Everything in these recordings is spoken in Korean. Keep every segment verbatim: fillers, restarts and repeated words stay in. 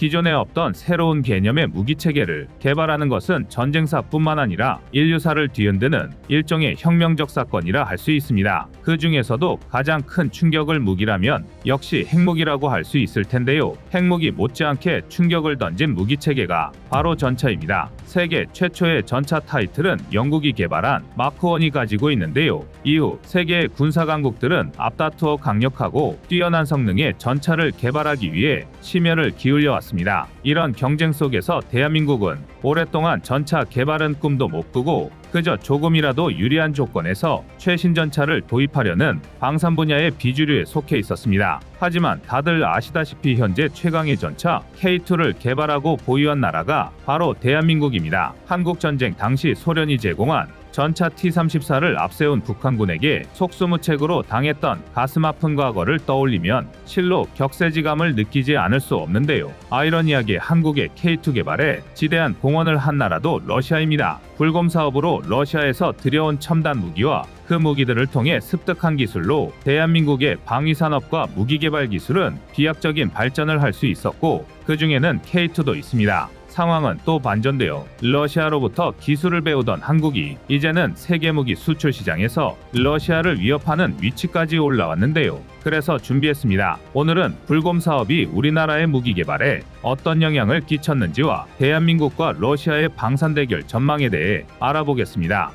기존에 없던 새로운 개념의 무기체계를 개발하는 것은 전쟁사뿐만 아니라 인류사를 뒤흔드는 일종의 혁명적 사건이라 할 수 있습니다. 그 중에서도 가장 큰 충격을 무기라면 역시 핵무기라고 할 수 있을 텐데요. 핵무기 못지않게 충격을 던진 무기체계가 바로 전차입니다. 세계 최초의 전차 타이틀은 영국이 개발한 마크 원이 가지고 있는데요. 이후 세계의 군사강국들은 앞다투어 강력하고 뛰어난 성능의 전차를 개발하기 위해 심혈을 기울여 왔습니다. 이런 경쟁 속에서 대한민국은 오랫동안 전차 개발은 꿈도 못 꾸고 그저 조금이라도 유리한 조건에서 최신 전차를 도입하려는 방산 분야의 비주류에 속해 있었습니다. 하지만 다들 아시다시피 현재 최강의 전차 케이 투를 개발하고 보유한 나라가 바로 대한민국입니다. 한국전쟁 당시 소련이 제공한 전차 티 삼십사를 앞세운 북한군에게 속수무책으로 당했던 가슴 아픈 과거를 떠올리면 실로 격세지감을 느끼지 않을 수 없는데요. 아이러니하게 한국의 케이 투 개발에 지대한 공헌을 한 나라도 러시아입니다. 불곰 사업으로 러시아에서 들여온 첨단 무기와 그 무기들을 통해 습득한 기술로 대한민국의 방위산업과 무기개발 기술은 비약적인 발전을 할 수 있었고 그 중에는 케이 투도 있습니다. 상황은 또 반전되어 러시아로부터 기술을 배우던 한국이 이제는 세계 무기 수출 시장에서 러시아를 위협하는 위치까지 올라왔는데요. 그래서 준비했습니다. 오늘은 불곰 사업이 우리나라의 무기 개발에 어떤 영향을 끼쳤는지와 대한민국과 러시아의 방산 대결 전망에 대해 알아보겠습니다.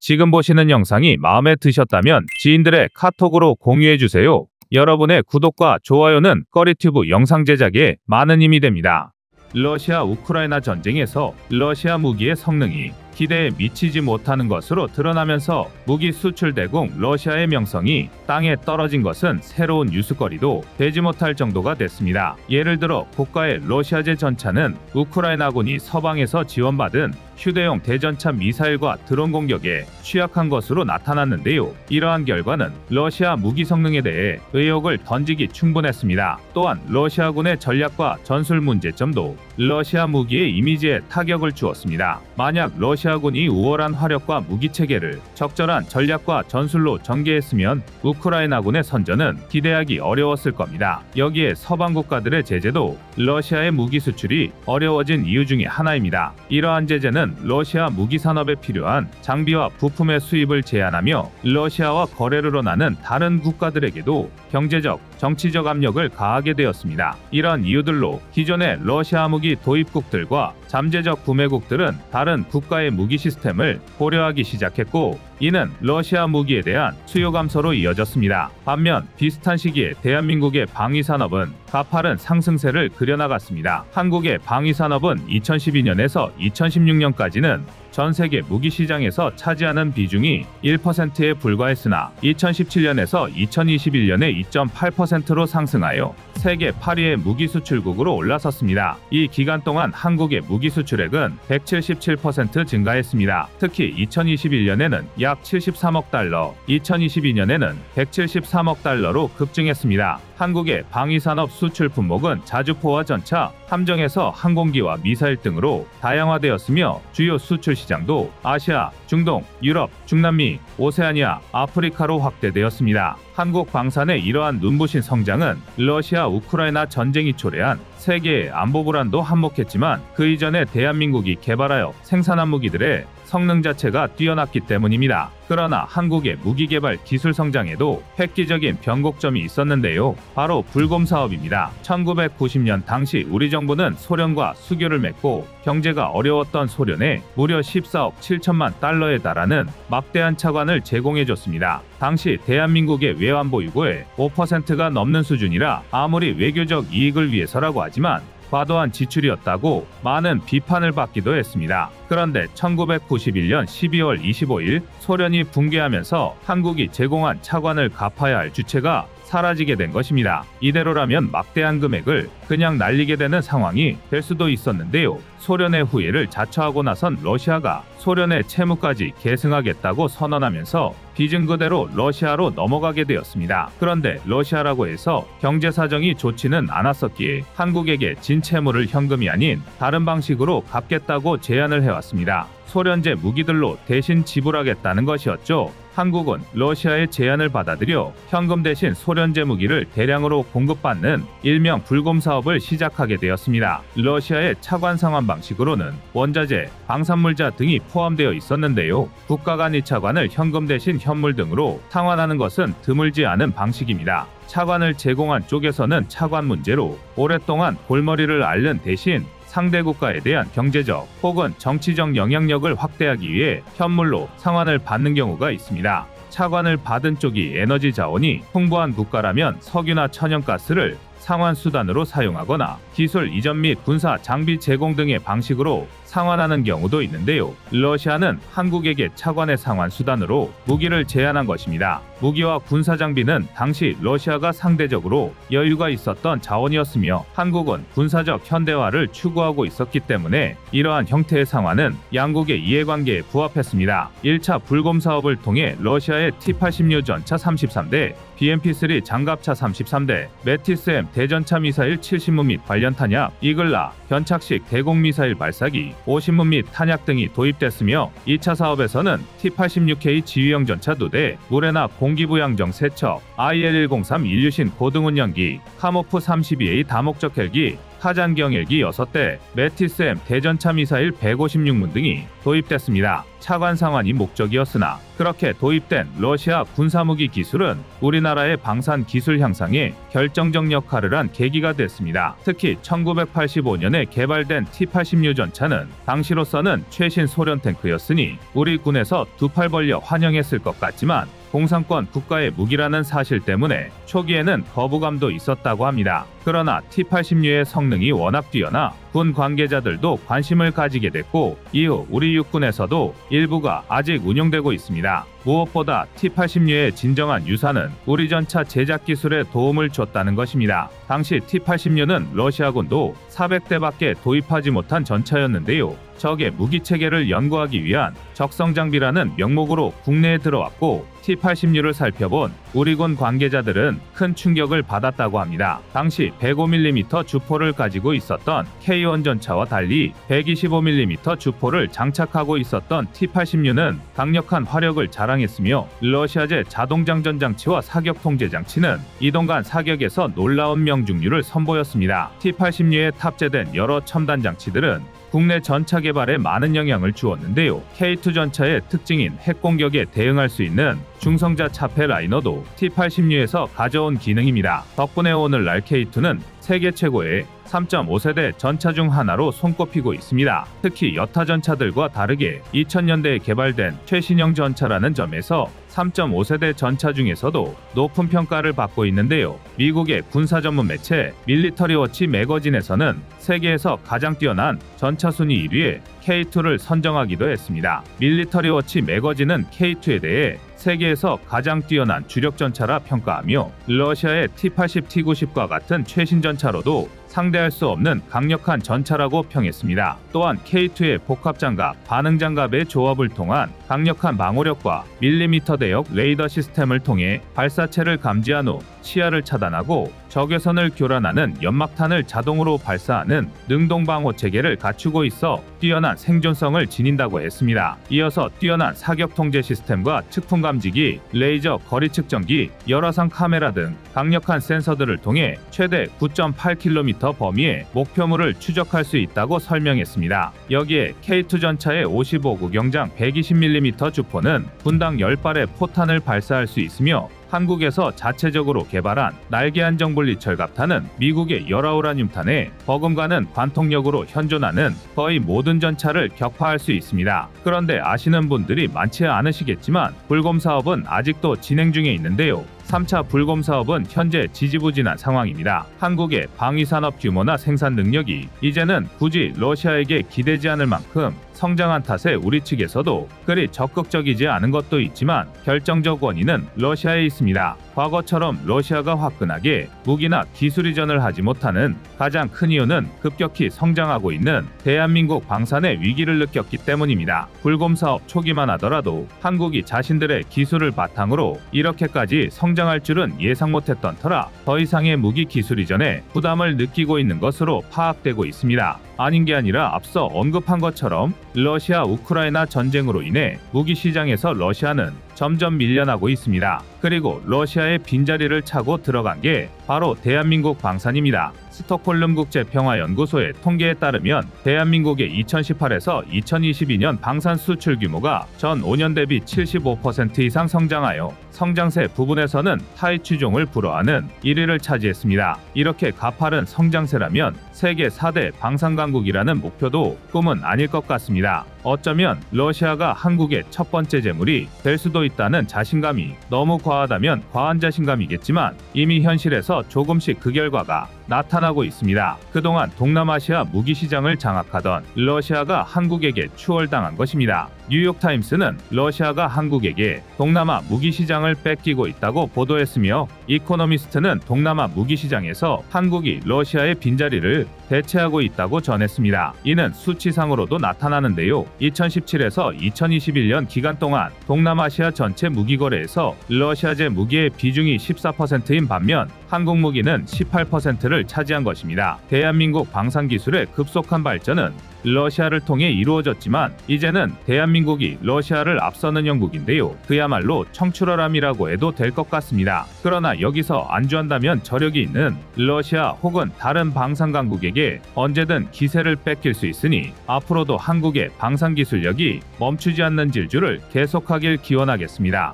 지금 보시는 영상이 마음에 드셨다면 지인들의 카톡으로 공유해주세요. 여러분의 구독과 좋아요는 꺼리튜브 영상 제작에 많은 힘이 됩니다. 러시아 우크라이나 전쟁에서 러시아 무기의 성능이 기대에 미치지 못하는 것으로 드러나면서 무기 수출 대국 러시아의 명성이 땅에 떨어진 것은 새로운 뉴스거리도 되지 못할 정도가 됐습니다. 예를 들어 고가의 러시아제 전차는 우크라이나군이 서방에서 지원받은 휴대용 대전차 미사일과 드론 공격에 취약한 것으로 나타났는데요. 이러한 결과는 러시아 무기 성능에 대해 의혹을 던지기 충분했습니다. 또한 러시아군의 전략과 전술 문제점도 러시아 무기의 이미지에 타격을 주었습니다. 만약 러시아 러시아군이 우월한 화력과 무기체계를 적절한 전략과 전술로 전개했으면 우크라이나군의 선전은 기대하기 어려웠을 겁니다. 여기에 서방 국가들의 제재도 러시아의 무기 수출이 어려워진 이유 중에 하나입니다. 이러한 제재는 러시아 무기 산업에 필요한 장비와 부품의 수입을 제한하며 러시아와 거래로로 나눈 다른 국가들에게도 경제적, 정치적 압력을 가하게 되었습니다. 이런 이유들로 기존의 러시아 무기 도입국들과 잠재적 구매국들은 다른 국가의 무기 시스템을 고려하기 시작했고 이는 러시아 무기에 대한 수요 감소로 이어졌습니다. 반면 비슷한 시기에 대한민국의 방위산업은 가파른 상승세를 그려나갔습니다. 한국의 방위산업은 이천십이 년에서 이천십육 년까지는 전 세계 무기 시장에서 차지하는 비중이 일 퍼센트에 불과했으나 이천십칠 년에서 이천이십일 년에 이 점 팔 퍼센트로 상승하여 세계 팔 위의 무기 수출국으로 올라섰습니다. 이 기간 동안 한국의 무기 수출액은 백칠십칠 퍼센트 증가했습니다. 특히 이천이십일 년에는 약 칠십삼억 달러, 이천이십이 년에는 백칠십삼억 달러로 급증했습니다. 한국의 방위산업 수출 품목은 자주포와 전차, 함정에서 항공기와 미사일 등으로 다양화되었으며 주요 수출 시장도 아시아, 중동, 유럽, 중남미, 오세아니아, 아프리카로 확대되었습니다. 한국 방산의 이러한 눈부신 성장은 러시아 우크라이나 전쟁이 초래한 세계의 안보 불안도 한몫했지만 그 이전에 대한민국이 개발하여 생산한 무기들의 성능 자체가 뛰어났기 때문입니다. 그러나 한국의 무기 개발 기술 성장에도 획기적인 변곡점이 있었는데요. 바로 불곰 사업입니다. 천구백구십 년 당시 우리 정부는 소련과 수교를 맺고 경제가 어려웠던 소련에 무려 십사억 칠천만 달러에 달하는 막대한 차관을 제공해줬습니다. 당시 대한민국의 외환 보유고의 오 퍼센트가 넘는 수준이라 아무리 외교적 이익을 위해서라고 하지만 과도한 지출이었다고 많은 비판을 받기도 했습니다. 그런데 천구백구십일 년 십이월 이십오일 소련이 붕괴하면서 한국이 제공한 차관을 갚아야 할 주체가 사라지게 된 것입니다. 이대로라면 막대한 금액을 그냥 날리게 되는 상황이 될 수도 있었는데요. 소련의 후예를 자처하고 나선 러시아가 소련의 채무까지 계승하겠다고 선언하면서 빚은 그대로 러시아로 넘어가게 되었습니다. 그런데 러시아라고 해서 경제 사정이 좋지는 않았었기에 한국에게 진 채무를 현금이 아닌 다른 방식으로 갚겠다고 제안을 해왔습니다. 소련제 무기들로 대신 지불하겠다는 것이었죠. 한국은 러시아의 제안을 받아들여 현금 대신 소련제 무기를 대량으로 공급받는 일명 불곰 사업을 시작하게 되었습니다. 러시아의 차관 상환 방식으로는 원자재, 방산물자 등이 포함되어 있었는데요. 국가 간 이 차관을 현금 대신 현물 등으로 상환하는 것은 드물지 않은 방식입니다. 차관을 제공한 쪽에서는 차관 문제로 오랫동안 골머리를 앓는 대신 상대 국가에 대한 경제적 혹은 정치적 영향력을 확대하기 위해 현물로 상환을 받는 경우가 있습니다. 차관을 받은 쪽이 에너지 자원이 풍부한 국가라면 석유나 천연가스를 상환 수단으로 사용하거나 기술 이전 및 군사 장비 제공 등의 방식으로 상환하는 경우도 있는데요. 러시아는 한국에게 차관의 상환 수단으로 무기를 제안한 것입니다. 무기와 군사 장비는 당시 러시아가 상대적으로 여유가 있었던 자원이었으며 한국은 군사적 현대화를 추구하고 있었기 때문에 이러한 형태의 상환은 양국의 이해관계에 부합했습니다. 일 차 불곰 사업을 통해 러시아의 티 팔십유 전차 삼십삼 대, 비엠피 쓰리 장갑차 삼십삼 대, 매티스엠 대전차 미사일 칠십 문 및 관련 탄약, 이글라, 견착식 대공미사일 발사기, 오십 문 및 탄약 등이 도입됐으며 이 차 사업에서는 티 팔십육 케이 지휘형 전차 두 대, 무레나 공기부양정 세 척, 아이엘 일공삼 일류신 고등운영기, 카모프 삼십이 에이 다목적 헬기, 타잔 경일기 여섯 대, 매티스엠 대전차 미사일 백오십육 문 등이 도입됐습니다. 차관 상환이 목적이었으나 그렇게 도입된 러시아 군사무기 기술은 우리나라의 방산 기술 향상에 결정적 역할을 한 계기가 됐습니다. 특히 천구백팔십오 년에 개발된 티 팔십유 전차는 당시로서는 최신 소련 탱크였으니 우리 군에서 두 팔 벌려 환영했을 것 같지만 공산권 국가의 무기라는 사실 때문에 초기에는 거부감도 있었다고 합니다. 그러나 티 팔십유의 성능이 워낙 뛰어나 군 관계자들도 관심을 가지게 됐고 이후 우리 육군에서도 일부가 아직 운용되고 있습니다. 무엇보다 티 팔십유의 진정한 유산은 우리 전차 제작 기술에 도움을 줬다는 것입니다. 당시 티 팔십유는 러시아군도 사백 대밖에 도입하지 못한 전차였는데요. 적의 무기체계를 연구하기 위한 적성장비라는 명목으로 국내에 들어왔고 티 팔십유를 살펴본 우리군 관계자들은 큰 충격을 받았다고 합니다. 당시 백오 밀리미터 주포를 가지고 있었던 케이 원 전차와 달리 백이십오 밀리미터 주포를 장착하고 있었던 티 팔십유는 강력한 화력을 자랑했으며 러시아제 자동장전 장치와 사격 통제 장치는 이동간 사격에서 놀라운 명중률을 선보였습니다. 티 팔십유에 탑재된 여러 첨단 장치들은 국내 전차 개발에 많은 영향을 주었는데요. 케이 투 전차의 특징인 핵공격에 대응할 수 있는 중성자 차폐 라이너도 티 팔십유에서 가져온 기능입니다. 덕분에 오늘날 케이 투는 세계 최고의 삼 점 오 세대 전차 중 하나로 손꼽히고 있습니다. 특히 여타 전차들과 다르게 이천 년대에 개발된 최신형 전차라는 점에서 삼 점 오 세대 전차 중에서도 높은 평가를 받고 있는데요. 미국의 군사 전문 매체 밀리터리워치 매거진에서는 세계에서 가장 뛰어난 전차 순위 일 위에 케이 투를 선정하기도 했습니다. 밀리터리워치 매거진은 케이 투에 대해 세계에서 가장 뛰어난 주력 전차라 평가하며 러시아의 티 팔십, 티 구십과 같은 최신 전차로도 상대할 수 없는 강력한 전차라고 평했습니다. 또한 케이 투의 복합장갑, 반응장갑의 조합을 통한 강력한 방호력과 밀리미터 대역 레이더 시스템을 통해 발사체를 감지한 후 시야를 차단하고 적외선을 교란하는 연막탄을 자동으로 발사하는 능동방호 체계를 갖추고 있어 뛰어난 생존성을 지닌다고 했습니다. 이어서 뛰어난 사격 통제 시스템과 측풍 감지기, 레이저 거리 측정기, 열화상 카메라 등 강력한 센서들을 통해 최대 구 점 팔 킬로미터 범위의 목표물을 추적할 수 있다고 설명했습니다. 여기에 케이 투 전차의 오십오 구 경장 백이십 밀리미터 주포는 분당 열 발의 포탄을 발사할 수 있으며 한국에서 자체적으로 개발한 날개 안정분리철갑탄은 미국의 열화우라늄탄에 버금가는 관통력으로 현존하는 거의 모든 전차를 격파할 수 있습니다. 그런데 아시는 분들이 많지 않으시겠지만 불곰 사업은 아직도 진행 중에 있는데요. 삼 차 불곰 사업은 현재 지지부진한 상황입니다. 한국의 방위산업 규모나 생산 능력이 이제는 굳이 러시아에게 기대지 않을 만큼 성장한 탓에 우리 측에서도 그리 적극적이지 않은 것도 있지만 결정적 원인은 러시아에 있습니다. 과거처럼 러시아가 화끈하게 무기나 기술 이전을 하지 못하는 가장 큰 이유는 급격히 성장하고 있는 대한민국 방산의 위기를 느꼈기 때문입니다. 불곰 사업 초기만 하더라도 한국이 자신들의 기술을 바탕으로 이렇게까지 성장했습니다. 성장할 줄은 예상 못했던 터라 더 이상의 무기 기술 이전에 부담을 느끼고 있는 것으로 파악되고 있습니다. 아닌 게 아니라 앞서 언급한 것처럼 러시아 우크라이나 전쟁으로 인해 무기 시장에서 러시아는 점점 밀려나고 있습니다. 그리고 러시아의 빈자리를 차고 들어간 게 바로 대한민국 방산입니다. 스톡홀름 국제평화연구소의 통계에 따르면 대한민국의 이천십팔에서 이천이십이년 방산 수출 규모가 전 오 년 대비 칠십오 퍼센트 이상 성장하여 성장세 부분에서는 타이 추종을 불허하는 일 위를 차지했습니다. 이렇게 가파른 성장세라면 세계 사 대 방산강국이라는 목표도 꿈은 아닐 것 같습니다. 어쩌면 러시아가 한국의 첫 번째 재물이 될 수도 있다는 자신감이 너무 과하다면 과한 자신감이겠지만 이미 현실에서 조금씩 그 결과가 나타나고 있습니다. 그동안 동남아시아 무기 시장을 장악하던 러시아가 한국에게 추월당한 것입니다. 뉴욕타임스는 러시아가 한국에게 동남아 무기 시장을 뺏기고 있다고 보도했으며 이코노미스트는 동남아 무기 시장에서 한국이 러시아의 빈자리를 대체하고 있다고 전했습니다. 이는 수치상으로도 나타나는데요. 이천십칠에서 이천이십일년 기간 동안 동남아시아 전체 무기 거래에서 러시아제 무기의 비중이 십사 퍼센트인 반면 한국 무기는 십팔 퍼센트를 차지한 것입니다. 대한민국 방산 기술의 급속한 발전은 러시아를 통해 이루어졌지만 이제는 대한민국이 러시아를 앞서는 형국인데요. 그야말로 청출어람이라고 해도 될 것 같습니다. 그러나 여기서 안주한다면 저력이 있는 러시아 혹은 다른 방산 강국에게 언제든 기세를 뺏길 수 있으니 앞으로도 한국의 방산 기술력이 멈추지 않는 질주를 계속하길 기원하겠습니다.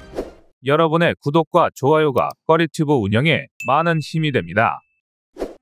여러분의 구독과 좋아요가 꺼리튜브 운영에 많은 힘이 됩니다.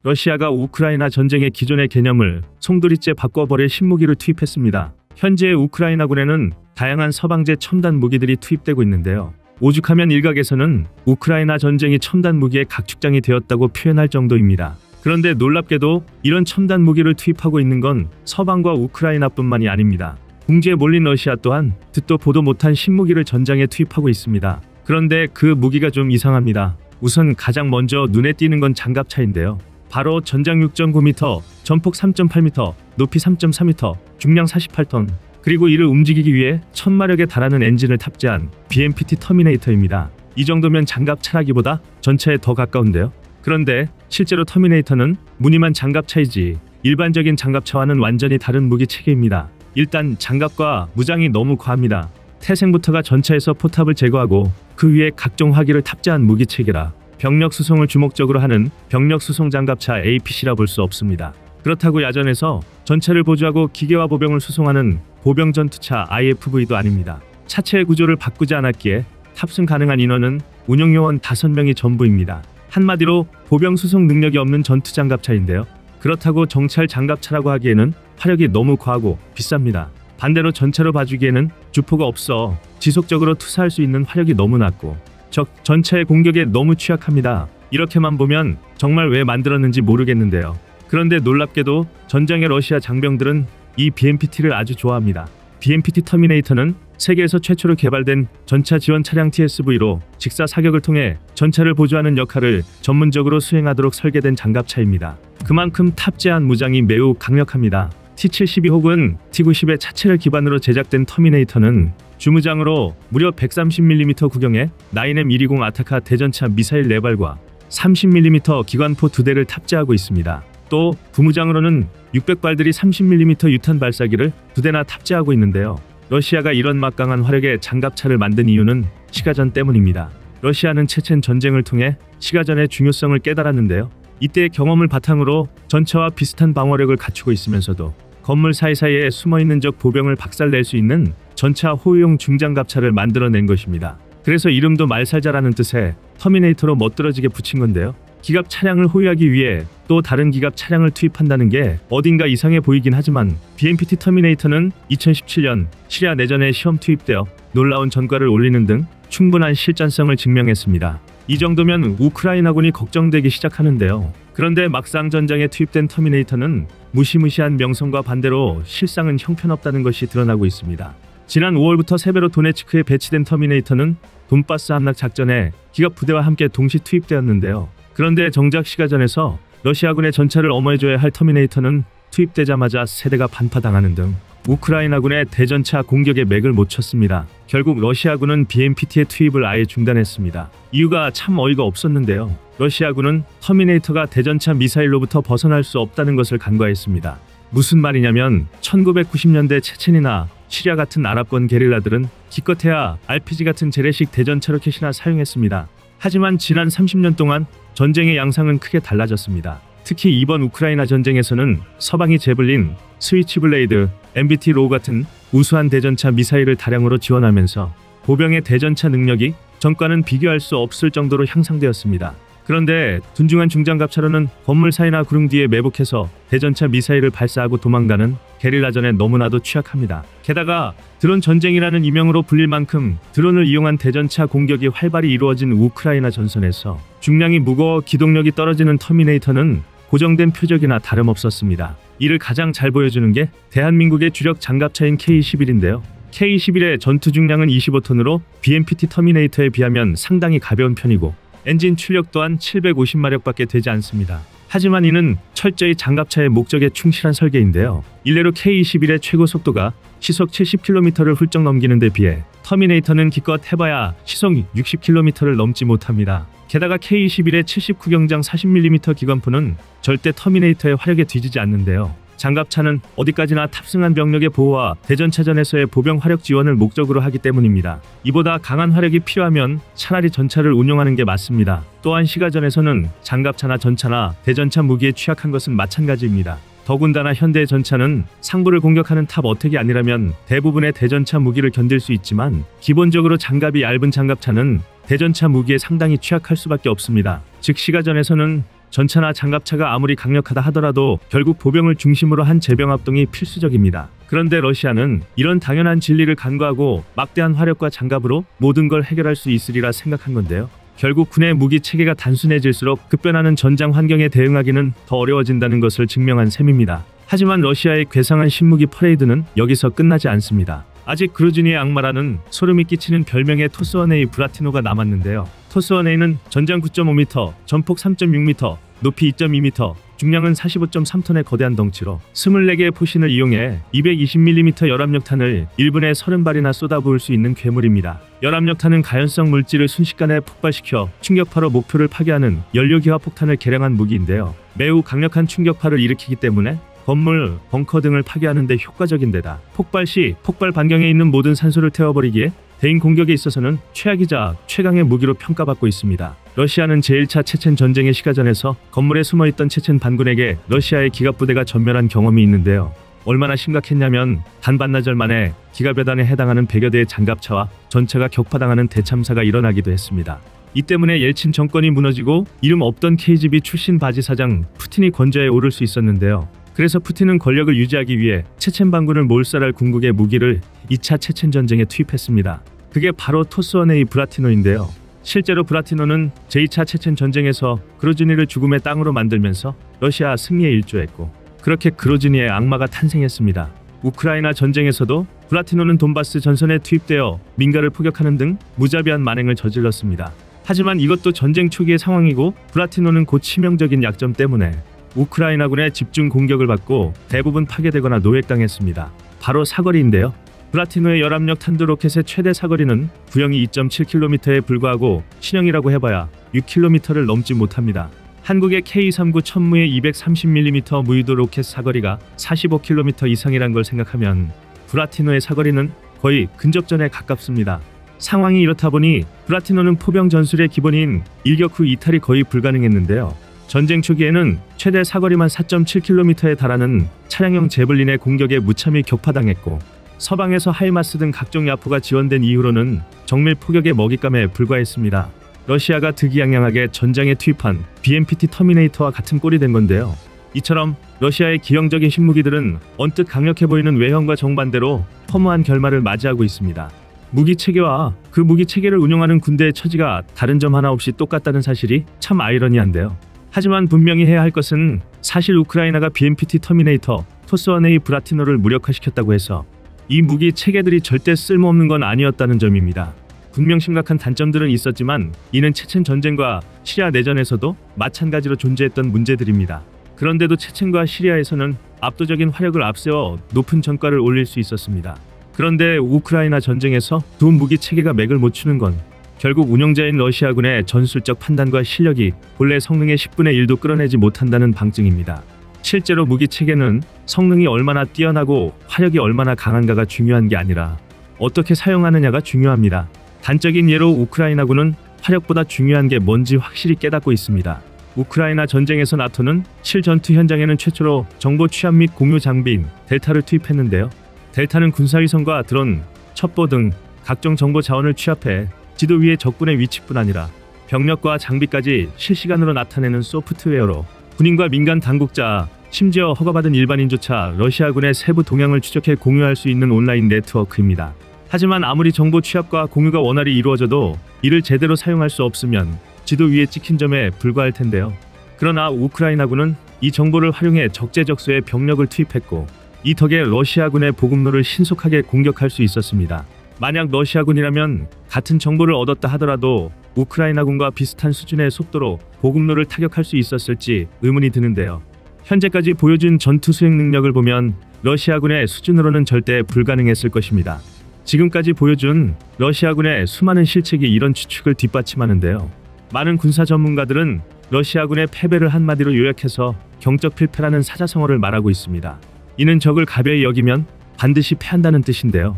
러시아가 우크라이나 전쟁의 기존의 개념을 송두리째 바꿔버릴 신무기를 투입했습니다. 현재의 우크라이나군에는 다양한 서방제 첨단 무기들이 투입되고 있는데요. 오죽하면 일각에서는 우크라이나 전쟁이 첨단 무기의 각축장이 되었다고 표현할 정도입니다. 그런데 놀랍게도 이런 첨단 무기를 투입하고 있는 건 서방과 우크라이나뿐만이 아닙니다. 궁지에 몰린 러시아 또한 듣도 보도 못한 신무기를 전장에 투입하고 있습니다. 그런데 그 무기가 좀 이상합니다. 우선 가장 먼저 눈에 띄는 건 장갑차인데요. 바로 전장 육 점 구 미터, 전폭 삼 점 팔 미터, 높이 삼 점 사 미터, 중량 사십팔 톤, 그리고 이를 움직이기 위해 천마력에 달하는 엔진을 탑재한 비엠피티 터미네이터입니다. 이 정도면 장갑차라기보다 전차에 더 가까운데요. 그런데 실제로 터미네이터는 무늬만 장갑차이지 일반적인 장갑차와는 완전히 다른 무기 체계입니다. 일단 장갑과 무장이 너무 과합니다. 태생부터가 전차에서 포탑을 제거하고 그 위에 각종 화기를 탑재한 무기 체계라 병력 수송을 주목적으로 하는 병력 수송 장갑차 에이피씨라 볼 수 없습니다. 그렇다고 야전에서 전차를 보조하고 기계와 보병을 수송하는 보병 전투차 아이에프브이도 아닙니다. 차체의 구조를 바꾸지 않았기에 탑승 가능한 인원은 운용요원 다섯 명이 전부입니다. 한마디로 보병 수송 능력이 없는 전투 장갑차인데요. 그렇다고 정찰 장갑차라고 하기에는 화력이 너무 과하고 비쌉니다. 반대로 전차로 봐주기에는 주포가 없어 지속적으로 투사할 수 있는 화력이 너무 낮고 적 전차의 공격에 너무 취약합니다. 이렇게만 보면 정말 왜 만들었는지 모르겠는데요. 그런데 놀랍게도 전장의 러시아 장병들은 이 비엠피티를 아주 좋아합니다. 비엠피티 터미네이터는 세계에서 최초로 개발된 전차 지원 차량 티에스브이로 직사 사격을 통해 전차를 보조하는 역할을 전문적으로 수행하도록 설계된 장갑차입니다. 그만큼 탑재한 무장이 매우 강력합니다. 티 칠십이 혹은 티 구십의 차체를 기반으로 제작된 터미네이터는 주무장으로 무려 백삼십 밀리미터 구경에 구 엠 백이십 아타카 대전차 미사일 네 발과 삼십 밀리미터 기관포 두 대를 탑재하고 있습니다. 또 부무장으로는 육백 발들이 삼십 밀리미터 유탄 발사기를 두 대나 탑재하고 있는데요. 러시아가 이런 막강한 화력의 장갑차를 만든 이유는 시가전 때문입니다. 러시아는 체첸 전쟁을 통해 시가전의 중요성을 깨달았는데요. 이때의 경험을 바탕으로 전차와 비슷한 방어력을 갖추고 있으면서도 건물 사이사이에 숨어있는 적 보병을 박살낼 수 있는 전차 호위용 중장갑차를 만들어낸 것입니다. 그래서 이름도 말살자라는 뜻의 터미네이터로 멋들어지게 붙인 건데요. 기갑 차량을 호위하기 위해 또 다른 기갑 차량을 투입한다는 게 어딘가 이상해 보이긴 하지만 비엠피티 터미네이터는 이천십칠년 시리아 내전에 시험 투입되어 놀라운 전과를 올리는 등 충분한 실전성을 증명했습니다. 이 정도면 우크라이나군이 걱정되기 시작하는데요. 그런데 막상 전장에 투입된 터미네이터는 무시무시한 명성과 반대로 실상은 형편없다는 것이 드러나고 있습니다. 지난 오월부터 세 배로 도네츠크에 배치된 터미네이터는 돈바스 함락 작전에 기갑 부대와 함께 동시 투입되었는데요. 그런데 정작 시가전에서 러시아군의 전차를 엄호해줘야 할 터미네이터는 투입되자마자 세 대가 반파당하는 등 우크라이나군의 대전차 공격에 맥을 못 쳤습니다. 결국 러시아군은 비엠피티의 투입을 아예 중단했습니다. 이유가 참 어이가 없었는데요. 러시아군은 터미네이터가 대전차 미사일로부터 벗어날 수 없다는 것을 간과했습니다. 무슨 말이냐면 천구백구십 년대 체첸이나 시리아 같은 아랍권 게릴라들은 기껏해야 알피지 같은 재래식 대전차 로켓이나 사용했습니다. 하지만 지난 삼십 년 동안 전쟁의 양상은 크게 달라졌습니다. 특히 이번 우크라이나 전쟁에서는 서방이 제블린, 스위치블레이드, 엠비티-Low 같은 우수한 대전차 미사일을 다량으로 지원하면서 보병의 대전차 능력이 전과는 비교할 수 없을 정도로 향상되었습니다. 그런데 둔중한 중장갑차로는 건물 사이나 구릉 뒤에 매복해서 대전차 미사일을 발사하고 도망가는 게릴라전에 너무나도 취약합니다. 게다가 드론 전쟁이라는 이명으로 불릴 만큼 드론을 이용한 대전차 공격이 활발히 이루어진 우크라이나 전선에서 중량이 무거워 기동력이 떨어지는 터미네이터는 고정된 표적이나 다름없었습니다. 이를 가장 잘 보여주는 게 대한민국의 주력 장갑차인 케이 이십일인데요. 케이 이십일의 전투 중량은 이십오 톤으로 비엠피티 터미네이터에 비하면 상당히 가벼운 편이고 엔진 출력 또한 칠백오십 마력밖에 되지 않습니다. 하지만 이는 철저히 장갑차의 목적에 충실한 설계인데요. 일례로 케이 이십일의 최고 속도가 시속 칠십 킬로미터를 훌쩍 넘기는 데 비해 터미네이터는 기껏 해봐야 시속 육십 킬로미터를 넘지 못합니다. 게다가 케이 이십일의 칠십구 경장 사십 밀리미터 기관포는 절대 터미네이터의 화력에 뒤지지 않는데요. 장갑차는 어디까지나 탑승한 병력의 보호와 대전차전에서의 보병 화력 지원을 목적으로 하기 때문입니다. 이보다 강한 화력이 필요하면 차라리 전차를 운용하는 게 맞습니다. 또한 시가전에서는 장갑차나 전차나 대전차 무기에 취약한 것은 마찬가지입니다. 더군다나 현대의 전차는 상부를 공격하는 탑 어택이 아니라면 대부분의 대전차 무기를 견딜 수 있지만 기본적으로 장갑이 얇은 장갑차는 대전차 무기에 상당히 취약할 수밖에 없습니다. 즉 시가전에서는 전차나 장갑차가 아무리 강력하다 하더라도 결국 보병을 중심으로 한 제병합동이 필수적입니다. 그런데 러시아는 이런 당연한 진리를 간과하고 막대한 화력과 장갑으로 모든 걸 해결할 수 있으리라 생각한 건데요. 결국 군의 무기 체계가 단순해질수록 급변하는 전장 환경에 대응하기는 더 어려워진다는 것을 증명한 셈입니다. 하지만 러시아의 괴상한 신무기 퍼레이드는 여기서 끝나지 않습니다. 아직 그루지니의 악마라는 소름이 끼치는 별명의 토스 원 에이 브라티노가 남았는데요. 토스 원 에이는 전장 구 점 오 미터, 전폭 삼 점 육 미터, 높이 이 점 이 미터, 중량은 사십오 점 삼 톤의 거대한 덩치로 이십사 개의 포신을 이용해 이백이십 밀리미터 열압력탄을 일 분에 삼십 발이나 쏟아부을 수 있는 괴물입니다. 열압력탄은 가연성 물질을 순식간에 폭발시켜 충격파로 목표를 파괴하는 연료기와 폭탄을 개량한 무기인데요. 매우 강력한 충격파를 일으키기 때문에 건물, 벙커 등을 파괴하는 데 효과적인 데다 폭발 시 폭발 반경에 있는 모든 산소를 태워버리기에 대인 공격에 있어서는 최악이자 최강의 무기로 평가받고 있습니다. 러시아는 제일 차 체첸 전쟁의 시가전에서 건물에 숨어있던 체첸 반군에게 러시아의 기갑부대가 전멸한 경험이 있는데요. 얼마나 심각했냐면 단 반나절 만에 기갑여단에 해당하는 백여 대의 장갑차와 전차가 격파당하는 대참사가 일어나기도 했습니다. 이 때문에 옐친 정권이 무너지고 이름 없던 케이지비 출신 바지 사장 푸틴이 권좌에 오를 수 있었는데요. 그래서 푸틴은 권력을 유지하기 위해 체첸 반군을 몰살할 궁극의 무기를 이 차 체첸 전쟁에 투입했습니다. 그게 바로 토스 원 에이 브라티노인데요. 실제로 브라티노는 제이 차 체첸 전쟁에서 그루지니를 죽음의 땅으로 만들면서 러시아 승리에 일조했고 그렇게 그루지니의 악마가 탄생했습니다. 우크라이나 전쟁에서도 브라티노는 돈바스 전선에 투입되어 민가를 포격하는 등 무자비한 만행을 저질렀습니다. 하지만 이것도 전쟁 초기의 상황이고 브라티노는 곧 치명적인 약점 때문에 우크라이나군의 집중 공격을 받고 대부분 파괴되거나 노획당했습니다. 바로 사거리인데요. 브라티노의 열압력 탄두 로켓의 최대 사거리는 구형이 이 점 칠 킬로미터에 불과하고 신형이라고 해봐야 육 킬로미터를 넘지 못합니다. 한국의 케이 삼십구 천무의 이백삼십 밀리미터 무유도 로켓 사거리가 사십오 킬로미터 이상이란 걸 생각하면 브라티노의 사거리는 거의 근접전에 가깝습니다. 상황이 이렇다 보니 브라티노는 포병 전술의 기본인 일격 후 이탈이 거의 불가능했는데요. 전쟁 초기에는 최대 사거리만 사 점 칠 킬로미터에 달하는 차량형 제블린의 공격에 무참히 격파당했고 서방에서 하이마스 등 각종 야포가 지원된 이후로는 정밀 포격의 먹잇감에 불과했습니다. 러시아가 득이양양하게 전장에 투입한 비엠피티 터미네이터와 같은 꼴이 된 건데요. 이처럼 러시아의 기형적인 신무기들은 언뜻 강력해 보이는 외형과 정반대로 허무한 결말을 맞이하고 있습니다. 무기 체계와 그 무기 체계를 운용하는 군대의 처지가 다른 점 하나 없이 똑같다는 사실이 참 아이러니한데요. 하지만 분명히 해야 할 것은 사실 우크라이나가 비엠피티 터미네이터, 토스 원 에이 브라티노를 무력화시켰다고 해서 이 무기 체계들이 절대 쓸모없는 건 아니었다는 점입니다. 분명 심각한 단점들은 있었지만 이는 체첸 전쟁과 시리아 내전에서도 마찬가지로 존재했던 문제들입니다. 그런데도 체첸과 시리아에서는 압도적인 화력을 앞세워 높은 전가를 올릴 수 있었습니다. 그런데 우크라이나 전쟁에서 두 무기 체계가 맥을 못 추는 건 결국 운영자인 러시아군의 전술적 판단과 실력이 본래 성능의 십분의 일도 끌어내지 못한다는 방증입니다. 실제로 무기 체계는 성능이 얼마나 뛰어나고 화력이 얼마나 강한가가 중요한 게 아니라 어떻게 사용하느냐가 중요합니다. 단적인 예로 우크라이나군은 화력보다 중요한 게 뭔지 확실히 깨닫고 있습니다. 우크라이나 전쟁에서 나토는 실전투 현장에는 최초로 정보 취합 및 공유 장비인 델타를 투입했는데요. 델타는 군사위성과 드론, 첩보 등 각종 정보 자원을 취합해 지도 위에 적군의 위치뿐 아니라 병력과 장비까지 실시간으로 나타내는 소프트웨어로 군인과 민간 당국자, 심지어 허가받은 일반인조차 러시아군의 세부 동향을 추적해 공유할 수 있는 온라인 네트워크입니다. 하지만 아무리 정보 취합과 공유가 원활히 이루어져도 이를 제대로 사용할 수 없으면 지도 위에 찍힌 점에 불과할 텐데요. 그러나 우크라이나군은 이 정보를 활용해 적재적소에 병력을 투입했고 이 덕에 러시아군의 보급로를 신속하게 공격할 수 있었습니다. 만약 러시아군이라면 같은 정보를 얻었다 하더라도 우크라이나군과 비슷한 수준의 속도로 보급로를 타격할 수 있었을지 의문이 드는데요. 현재까지 보여준 전투 수행 능력을 보면 러시아군의 수준으로는 절대 불가능했을 것입니다. 지금까지 보여준 러시아군의 수많은 실책이 이런 추측을 뒷받침하는데요. 많은 군사 전문가들은 러시아군의 패배를 한마디로 요약해서 경적 필패라는 사자성어를 말하고 있습니다. 이는 적을 가벼이 여기면 반드시 패한다는 뜻인데요.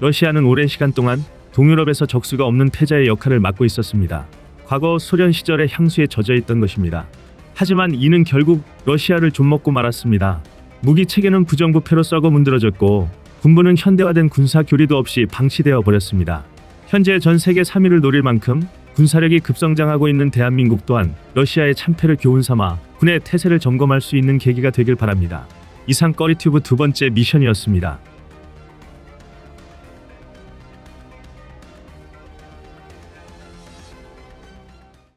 러시아는 오랜 시간 동안 동유럽에서 적수가 없는 패자의 역할을 맡고 있었습니다. 과거 소련 시절의 향수에 젖어있던 것입니다. 하지만 이는 결국 러시아를 좀먹고 말았습니다. 무기 체계는 부정부패로 썩어 문드러졌고 군부는 현대화된 군사 교리도 없이 방치되어 버렸습니다. 현재 전 세계 삼 위를 노릴 만큼 군사력이 급성장하고 있는 대한민국 또한 러시아의 참패를 교훈 삼아 군의 태세를 점검할 수 있는 계기가 되길 바랍니다. 이상 꺼리튜브 두 번째 미션이었습니다.